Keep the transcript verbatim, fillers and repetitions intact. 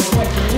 for